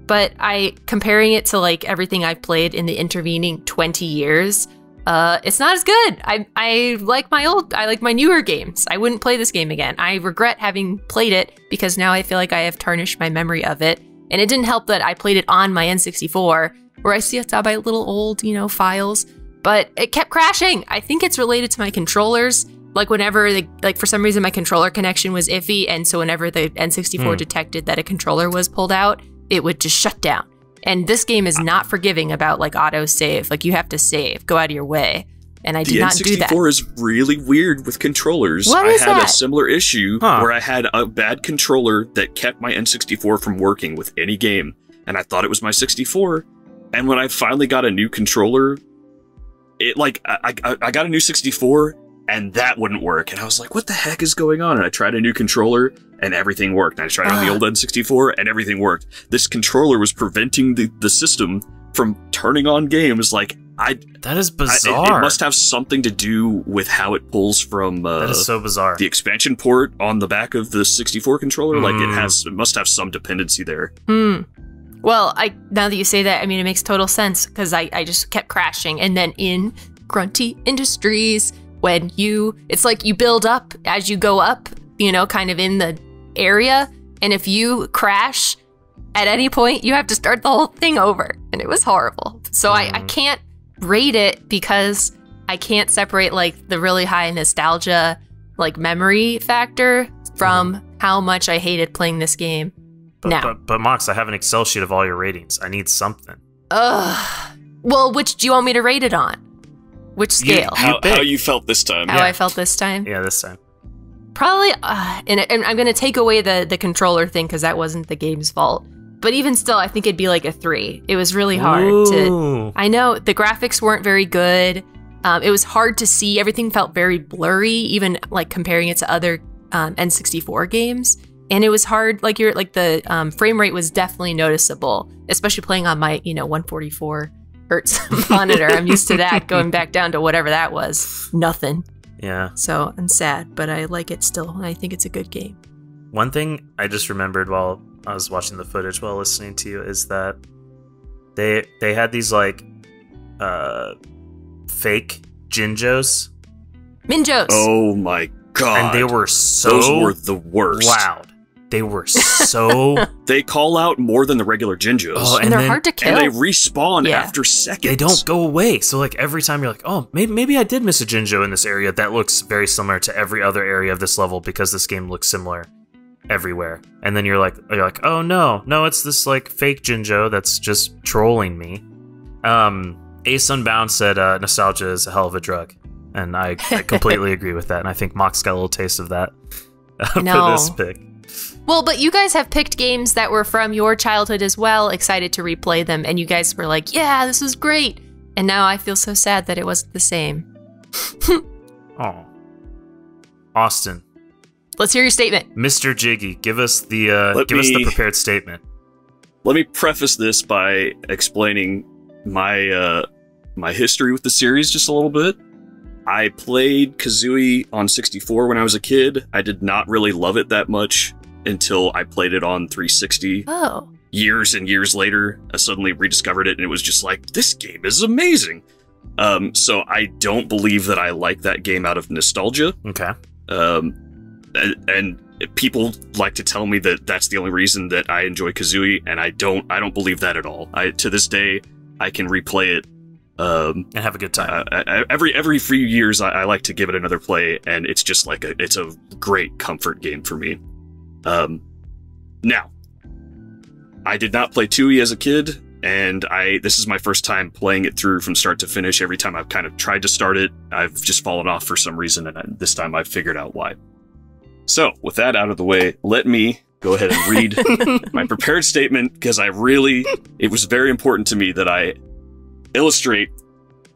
but I, comparing it to, like, everything I've played in the intervening twenty years, uh, it's not as good. I, I like my old, I like my newer games. I wouldn't play this game again. I regret having played it because now I feel like I have tarnished my memory of it. And it didn't help that I played it on my N sixty-four, where I still saw my little old, you know, files, but it kept crashing. I think it's related to my controllers. Like whenever, the, like for some reason, my controller connection was iffy. And so whenever the N sixty-four hmm. detected that a controller was pulled out, it would just shut down. And this game is not forgiving about like auto save. Like you have to save, go out of your way. And I did not do that. The N sixty-four is really weird with controllers. What is that? I had a similar issue huh. where I had a bad controller that kept my N sixty-four from working with any game. And I thought it was my sixty-four. And when I finally got a new controller, it like I, I, I got a new sixty-four and that wouldn't work. And I was like, what the heck is going on? And I tried a new controller and everything worked. And I tried uh. on the old N sixty-four and everything worked. This controller was preventing the, the system from turning on games like... I, that is bizarre. I, it, it must have something to do with how it pulls from uh, that is so bizarre. The expansion port on the back of the sixty-four controller. Mm. Like it has, it must have some dependency there. Hmm. Well, I now that you say that, I mean, it makes total sense because I, I just kept crashing. And then in Grunty Industries, when you, it's like you build up as you go up, you know, kind of in the area. And if you crash at any point, you have to start the whole thing over. And it was horrible. So mm. I, I can't rate it because I can't separate like the really high nostalgia, like memory factor from mm. how much I hated playing this game. But, now. But, but Mox, I have an Excel sheet of all your ratings. I need something. Ugh. Well, which do you want me to rate it on? Which scale? You, how, how you felt this time. How yeah. I felt this time? Yeah, this time. Probably, uh, and, and I'm going to take away the, the controller thing because that wasn't the game's fault. But even still, I think it'd be like a three. It was really hard Ooh. to... I know, the graphics weren't very good. Um, it was hard to see. Everything felt very blurry, even like comparing it to other um, N sixty-four games. And it was hard, like you're, like the um, frame rate was definitely noticeable, especially playing on my, you know, one forty-four hertz monitor. I'm used to that, going back down to whatever that was. Nothing. Yeah. So I'm sad, but I like it still. And I think it's a good game. One thing I just remembered while I was watching the footage while listening to you is that they they had these like uh, fake Jinjos. Minjos. Oh my god! And they were so those were the worst. Loud. They were so. They call out more than the regular Jinjos. Oh, and, and they're then, hard to kill. And they respawn yeah. after seconds. They don't go away. So like every time you're like, oh, maybe maybe I did miss a Jinjo in this area that looks very similar to every other area of this level because this game looks similar everywhere. And then you're like, you're like, oh no, no, it's this like fake Jinjo that's just trolling me. Um, Ace Unbound said uh, nostalgia is a hell of a drug, and I, I completely agree with that. And I think Mox got a little taste of that uh, no. for this pick. Well, but you guys have picked games that were from your childhood as well, excited to replay them, and you guys were like, yeah, this was great. And now I feel so sad that it wasn't the same. Oh. Austin. Let's hear your statement. Mister Jiggy, give us the uh, give me, us the prepared statement. Let me preface this by explaining my uh, my history with the series just a little bit. I played Kazooie on sixty-four when I was a kid. I did not really love it that much until I played it on three sixty. Oh. Years and years later, I suddenly rediscovered it and it was just like, this game is amazing. Um, so I don't believe that I like that game out of nostalgia. Okay. Um, and, and people like to tell me that that's the only reason that I enjoy Kazooie, and I don't. I don't believe that at all. I to this day, I can replay it. Um, and have a good time. I, I, every every few years, I, I like to give it another play, and it's just like a it's a great comfort game for me. Um, now, I did not play Tooie as a kid, and I this is my first time playing it through from start to finish. Every time I've kind of tried to start it, I've just fallen off for some reason, and I, this time I've figured out why. So, with that out of the way, let me go ahead and read my prepared statement, because I really it was very important to me that I illustrate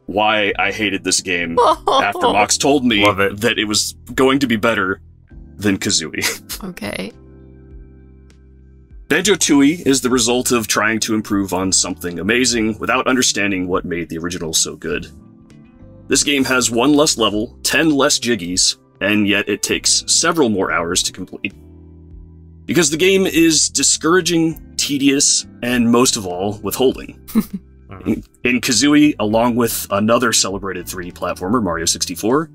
why I hated this game oh. after Mox told me it. that it was going to be better than Kazooie. Okay. Banjo-Tooie is the result of trying to improve on something amazing without understanding what made the original so good. This game has one less level, ten less jiggies, and yet it takes several more hours to complete. Because the game is discouraging, tedious, and most of all, withholding. In, in Kazooie, along with another celebrated three D platformer, Mario sixty-four,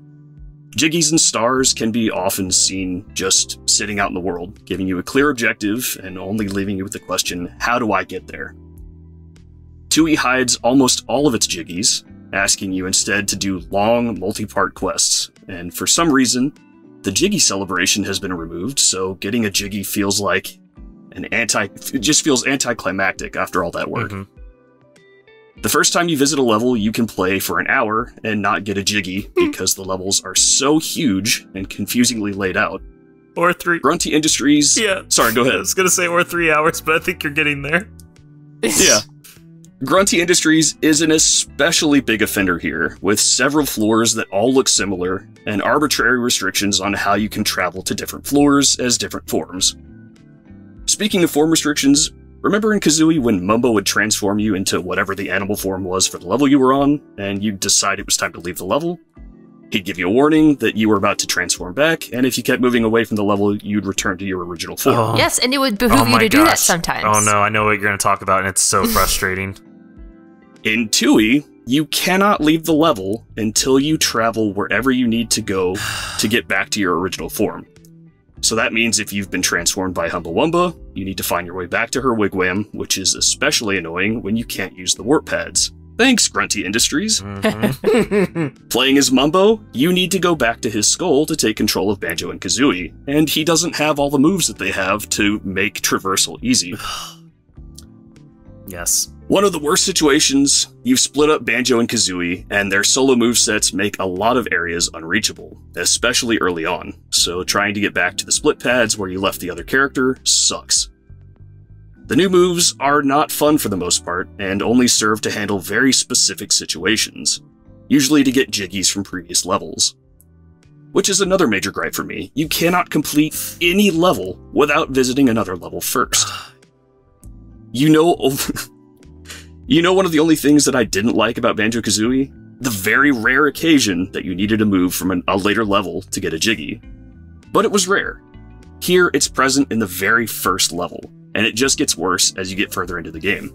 jiggies and stars can be often seen just sitting out in the world, giving you a clear objective and only leaving you with the question, how do I get there? Tooie hides almost all of its jiggies, asking you instead to do long, multi-part quests, and for some reason, the jiggy celebration has been removed, so getting a jiggy feels like an anti- it just feels anticlimactic after all that work. Mm-hmm. The first time you visit a level, you can play for an hour and not get a jiggy because the levels are so huge and confusingly laid out. Or three. Grunty Industries. Yeah. Sorry, go ahead. I was going to say or three hours, but I think you're getting there. Yeah. Grunty Industries is an especially big offender here, with several floors that all look similar and arbitrary restrictions on how you can travel to different floors as different forms. Speaking of form restrictions, remember in Kazooie when Mumbo would transform you into whatever the animal form was for the level you were on, and you'd decide it was time to leave the level? He'd give you a warning that you were about to transform back, and if you kept moving away from the level, you'd return to your original form. Oh. Yes, and it would behoove oh you to gosh. do that sometimes. Oh no, I know what you're going to talk about, and it's so frustrating. In Tooie, you cannot leave the level until you travel wherever you need to go to get back to your original form. So that means if you've been transformed by Humba Wumba, you need to find your way back to her wigwam, which is especially annoying when you can't use the warp pads. Thanks, Grunty Industries. Mm-hmm. Playing as Mumbo, you need to go back to his skull to take control of Banjo and Kazooie, and he doesn't have all the moves that they have to make traversal easy. Yes. One of the worst situations, you've split up Banjo and Kazooie, and their solo movesets make a lot of areas unreachable, especially early on, so trying to get back to the split pads where you left the other character sucks. The new moves are not fun for the most part, and only serve to handle very specific situations, usually to get jiggies from previous levels. Which is another major gripe for me, you cannot complete any level without visiting another level first. You know, you know one of the only things that I didn't like about Banjo-Kazooie? The very rare occasion that you needed a move from an, a later level to get a jiggy. But it was rare. Here, it's present in the very first level, and it just gets worse as you get further into the game.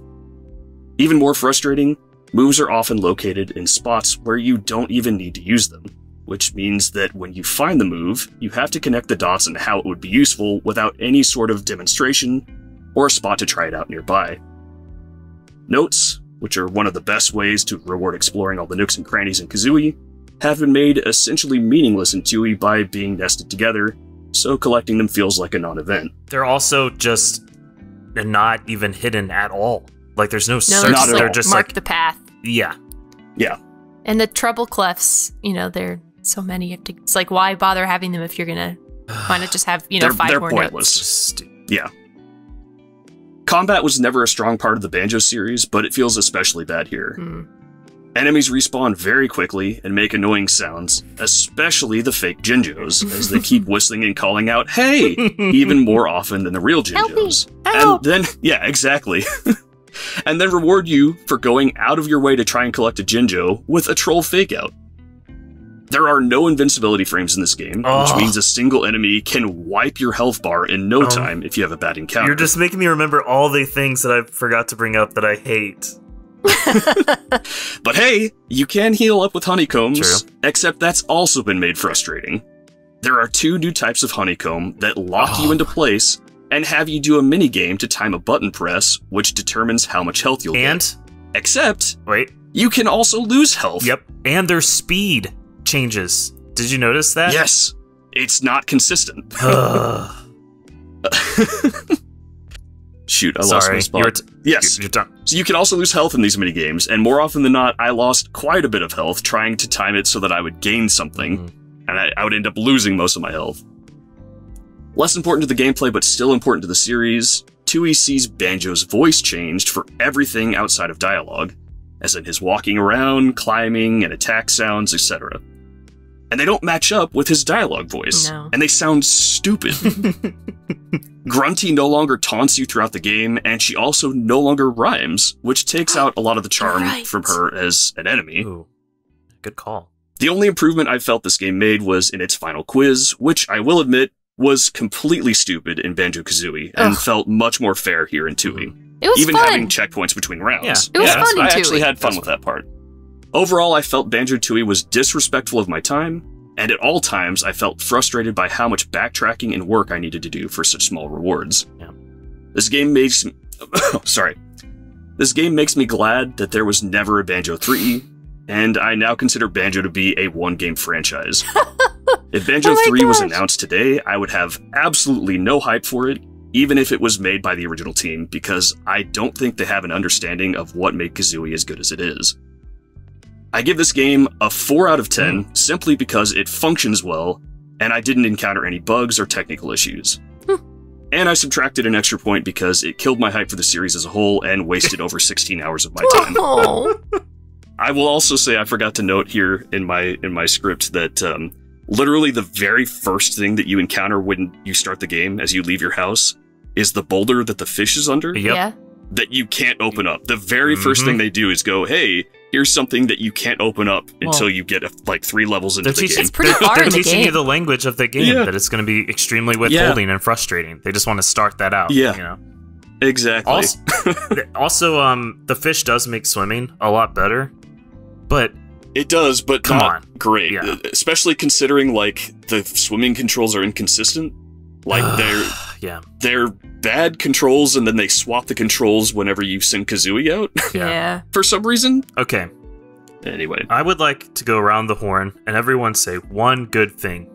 Even more frustrating, moves are often located in spots where you don't even need to use them, which means that when you find the move, you have to connect the dots on how it would be useful without any sort of demonstration or a spot to try it out nearby. Notes, which are one of the best ways to reward exploring all the nooks and crannies in Kazooie, have been made essentially meaningless in Tooie by being nested together, so collecting them feels like a non-event. They're also just and not even hidden at all. Like, there's no search. No, they're just like, mark the path. Yeah. Yeah. And the treble clefs, you know, they're so many. It's like, why bother having them if you're going to... Why not just have, you know, they're, five they're more pointless. Notes? Yeah. Combat was never a strong part of the Banjo series, but it feels especially bad here. Mm. Enemies respawn very quickly and make annoying sounds, especially the fake Jinjos, as they keep whistling and calling out, hey, even more often than the real Jinjos. And then, yeah, exactly. And then reward you for going out of your way to try and collect a Jinjo with a troll fake out. There are no invincibility frames in this game, oh. which means a single enemy can wipe your health bar in no um, time if you have a bad encounter. You're just making me remember all the things that I forgot to bring up that I hate. But hey, you can heal up with honeycombs, True. except that's also been made frustrating. There are two new types of honeycomb that lock oh. you into place and have you do a minigame to time a button press, which determines how much health you'll and, get. And? Except, wait, you can also lose health. Yep, and their speed changes. Did you notice that? Yes, it's not consistent. Shoot, I Sorry, lost my spot. You're t yes, you're done. So you can also lose health in these minigames, and more often than not, I lost quite a bit of health trying to time it so that I would gain something, mm. and I, I would end up losing most of my health. Less important to the gameplay, but still important to the series, Tooie sees Banjo's voice changed for everything outside of dialogue, as in his walking around, climbing, and attack sounds, et cetera. And they don't match up with his dialogue voice, no. and they sound stupid. Grunty no longer taunts you throughout the game, and she also no longer rhymes, which takes out a lot of the charm right. from her as an enemy. Ooh, good call. The only improvement I felt this game made was in its final quiz, which I will admit was completely stupid in Banjo-Kazooie, and Ugh. felt much more fair here in Tooie. It was Even fun. having checkpoints between rounds. Yeah. It was yeah, fun in I Tooie. actually had fun That's with fun. that part. Overall, I felt Banjo-Tooie was disrespectful of my time, and at all times I felt frustrated by how much backtracking and work I needed to do for such small rewards. Yeah. This game makes me sorry. This game makes me glad that there was never a Banjo three, and I now consider Banjo to be a one-game franchise. If Banjo oh three gosh. was announced today, I would have absolutely no hype for it, even if it was made by the original team, because I don't think they have an understanding of what made Kazooie as good as it is. I give this game a four out of ten mm. simply because it functions well, and I didn't encounter any bugs or technical issues. Hmm. And I subtracted an extra point because it killed my hype for the series as a whole and wasted over sixteen hours of my time. Oh. I will also say I forgot to note here in my in my script that um, literally the very first thing that you encounter when you start the game as you leave your house is the boulder that the fish is under. Yep. Yeah. That you can't open up. The very mm-hmm. first thing they do is go, hey, here's something that you can't open up well, until you get like three levels into the game. It's pretty hard. They're teaching you the language of the game, yeah. that it's going to be extremely withholding yeah. and frustrating. They just want to start that out. Yeah, you know? Exactly. Also, also um, the fish does make swimming a lot better, but it does, but come not on. great. Yeah. Especially considering like the swimming controls are inconsistent. Like they're yeah. They're bad controls, and then they swap the controls whenever you send Kazooie out. Yeah. yeah. For some reason. Okay. Anyway. I would like to go around the horn and everyone say one good thing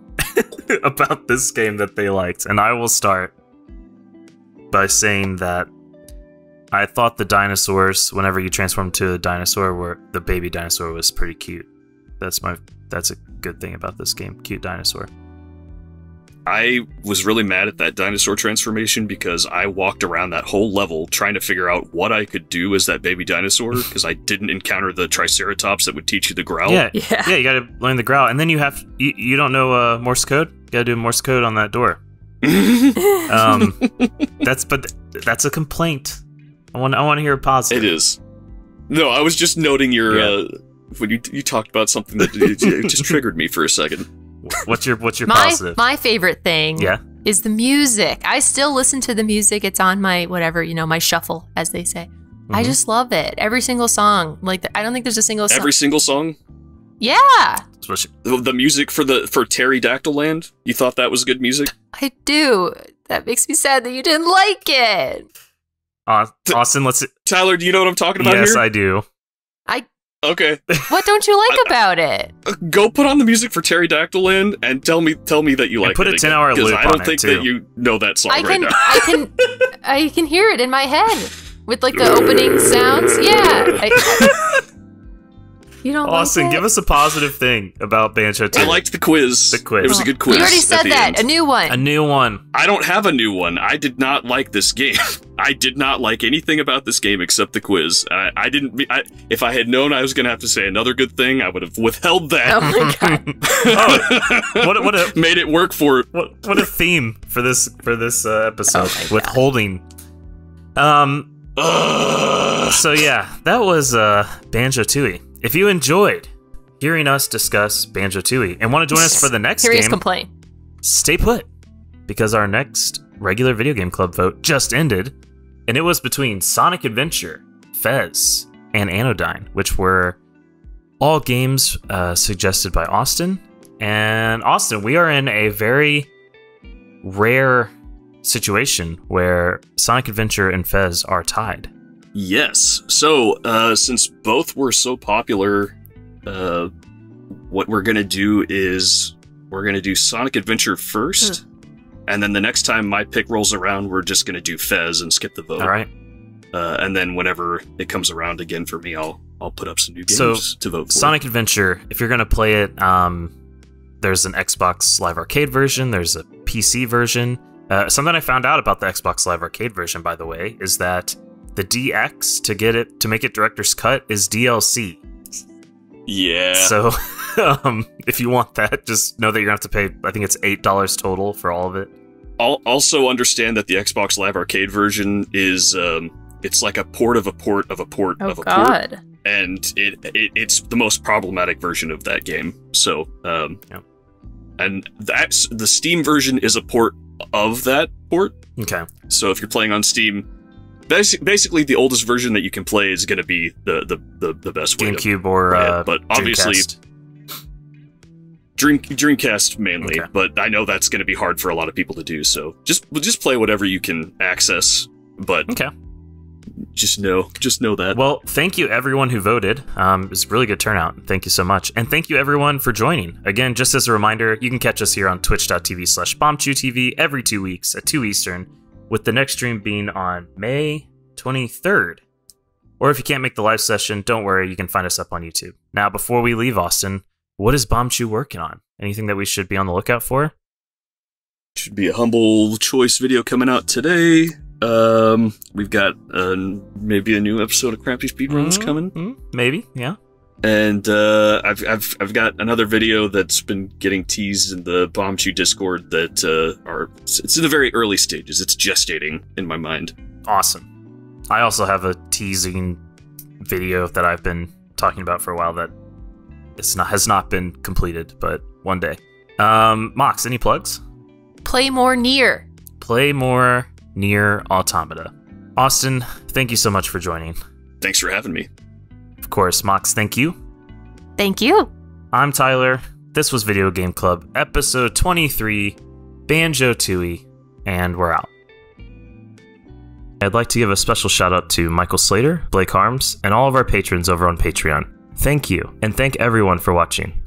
about this game that they liked. And I will start by saying that I thought the dinosaurs, whenever you transformed to a dinosaur, were the baby dinosaur was pretty cute. That's my that's a good thing about this game. Cute dinosaur. I was really mad at that dinosaur transformation because I walked around that whole level trying to figure out what I could do as that baby dinosaur because I didn't encounter the triceratops that would teach you the growl. Yeah, yeah, yeah you got to learn the growl. And then you have, you, you don't know uh, Morse code? You got to do Morse code on that door. um, that's, but th that's a complaint. I want, I want to hear a positive. It is. No, I was just noting your, yeah. uh, when you, you talked about something that it just triggered me for a second. What's your what's your my, positive? My favorite thing yeah. is the music. I still listen to the music. It's on my whatever, you know, my shuffle, as they say. Mm-hmm. I just love it. Every single song. Like I don't think there's a single song. Every single song? Yeah. The, the music for the for Pterodactyl Land? You thought that was good music? I do. That makes me sad that you didn't like it. Uh, Austin, let's Tyler, do you know what I'm talking about? Yes, here? I do. I Okay. What don't you like about it? Go put on the music for Pterodactyl Land and tell me tell me that you and like put it. Put a ten hour loop on it, because I don't think too. that you know that song I right can, now. I can I can hear it in my head with like the opening sounds. Yeah. I, you don't Austin, like give us a positive thing about Banjo-Tooie. I liked the quiz. The quiz. It was a good quiz. You already said that. End. A new one. A new one. I don't have a new one. I did not like this game. I did not like anything about this game except the quiz. I, I didn't. I, if I had known I was going to have to say another good thing, I would have withheld that. Oh my god! oh, what, what a, made it work for it. What, what a theme for this for this uh, episode. Oh withholding. Um. Ugh. So yeah, that was uh, Banjo-Tooie. If you enjoyed hearing us discuss Banjo-Tooie and want to join us for the next Curious game, complaint. stay put because our next regular video game club vote just ended. And it was between Sonic Adventure, Fez, and Anodyne, which were all games uh, suggested by Austin. And Austin, we are in a very rare situation where Sonic Adventure and Fez are tied. Yes. So uh, since both were so popular, uh, what we're going to do is we're going to do Sonic Adventure first. Mm. And then the next time my pick rolls around, we're just going to do Fez and skip the vote. All right. Uh, and then whenever it comes around again for me, I'll I'll put up some new games so, to vote for. Sonic Adventure, if you're going to play it, um, there's an Xbox Live Arcade version. There's a P C version. Uh, something I found out about the Xbox Live Arcade version, by the way, is that the D X to get it to make it director's cut is D L C. Yeah. So um, if you want that, just know that you're going to have to pay, I think it's eight dollars total for all of it. I'll also understand that the Xbox Live Arcade version is, um, it's like a port of a port of a port oh of a God. port. And it, it it's the most problematic version of that game. So, um, yeah. and that's, the Steam version is a port of that port. Okay. So if you're playing on Steam, basically the oldest version that you can play is going to be the, the, the, the best GameCube way to play or, uh, it. But obviously... Dreamcast. Dream, Dreamcast mainly, okay. but I know that's going to be hard for a lot of people to do. So just just play whatever you can access, but okay. just know just know that. Well, thank you everyone who voted. Um, it was a really good turnout. Thank you so much, and thank you everyone for joining. Again, just as a reminder, you can catch us here on Twitch dot T V slash Bombchu T V every two weeks at two Eastern, with the next stream being on May twenty-third. Or if you can't make the live session, don't worry, you can find us up on YouTube. Now, before we leave, Austin. What is Bombchu working on? Anything that we should be on the lookout for? Should be a Humble Choice video coming out today. Um, we've got uh, maybe a new episode of Crappy Speedruns mm-hmm. coming. Mm-hmm. Maybe, yeah. And uh, I've I've I've got another video that's been getting teased in the Bombchu Discord that uh, are it's in the very early stages. It's gestating in my mind. Awesome. I also have a teasing video that I've been talking about for a while that. It's not has not been completed, but one day. Um, Mox, any plugs? Play more Nier. Play more Nier Automata. Austin, thank you so much for joining. Thanks for having me. Of course, Mox, thank you. Thank you. I'm Tyler. This was Video Game Club, episode twenty-three, Banjo-Tooie. and we're out. I'd like to give a special shout out to Michael Slater, Blake Harms, and all of our patrons over on Patreon. Thank you, and thank everyone for watching.